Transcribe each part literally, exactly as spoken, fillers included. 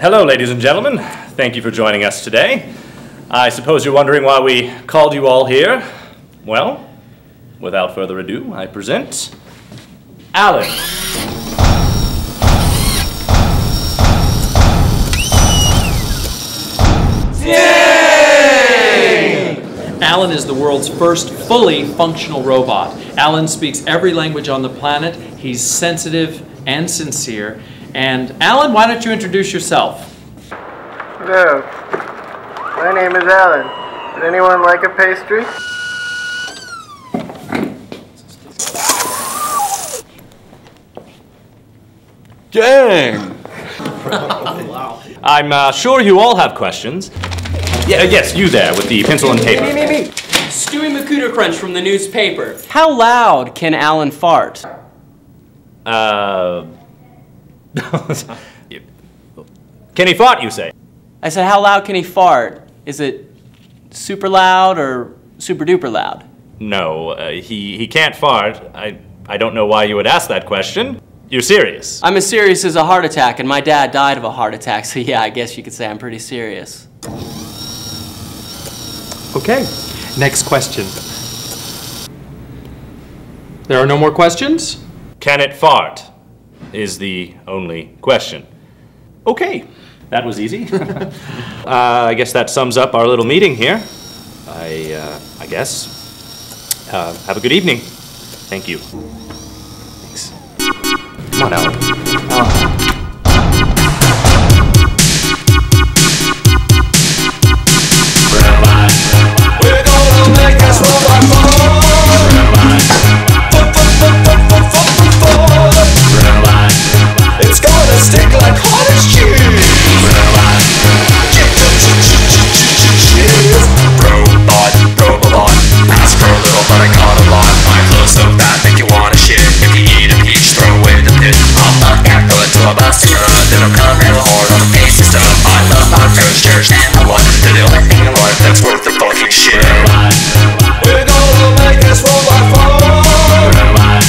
Hello, ladies and gentlemen. Thank you for joining us today. I suppose you're wondering why we called you all here. Well, without further ado, I present Alan. Yay! Alan is the world's first fully functional robot. Alan speaks every language on the planet. He's sensitive and sincere. And Alan, why don't you introduce yourself? Hello. My name is Alan. Would anyone like a pastry? Dang! I'm uh, sure you all have questions. Yeah, yes, you there with the pencil and paper. Me, me, me, me. Stewie McCuda Crunch from the newspaper. How loud can Alan fart? Uh... Can he fart, you say? I said, how loud can he fart? Is it super loud or super duper loud? No, uh, he, he can't fart. I, I don't know why you would ask that question. You're serious. I'm as serious as a heart attack, and my dad died of a heart attack, so yeah, I guess you could say I'm pretty serious. Okay, next question. There are no more questions? Can it fart? Is the only question. Okay, that was easy. uh, I guess that sums up our little meeting here. I, uh, I guess. Uh, have a good evening. Thank you. Thanks. Come on, Alan. Oh. We're gonna make us stick like hot as cheese. Robot, robot, robot. Ask for a little, but I got a lot. My clothes so bad, make you wanna shit. If you eat a peach, throw away the pit. I'm not that good to a basket. Then I'm coming real hard on the face of stuff. I love my first church and my wife. They're the only thing in life that's worth the fucking shit. Robot, robot. We're gonna make this robot fall. Robot, robot.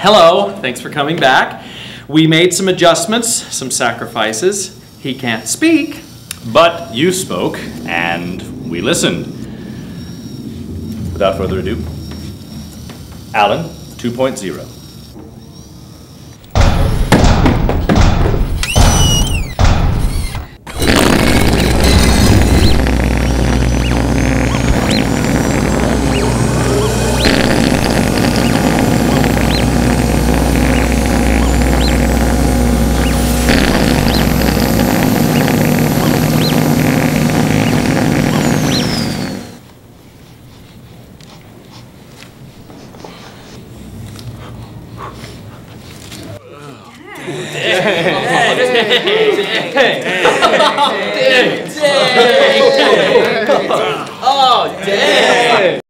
Hello, thanks for coming back. We made some adjustments, some sacrifices. He can't speak. But you spoke, and we listened. Without further ado, Alan two point oh. Dang! Oh, dang!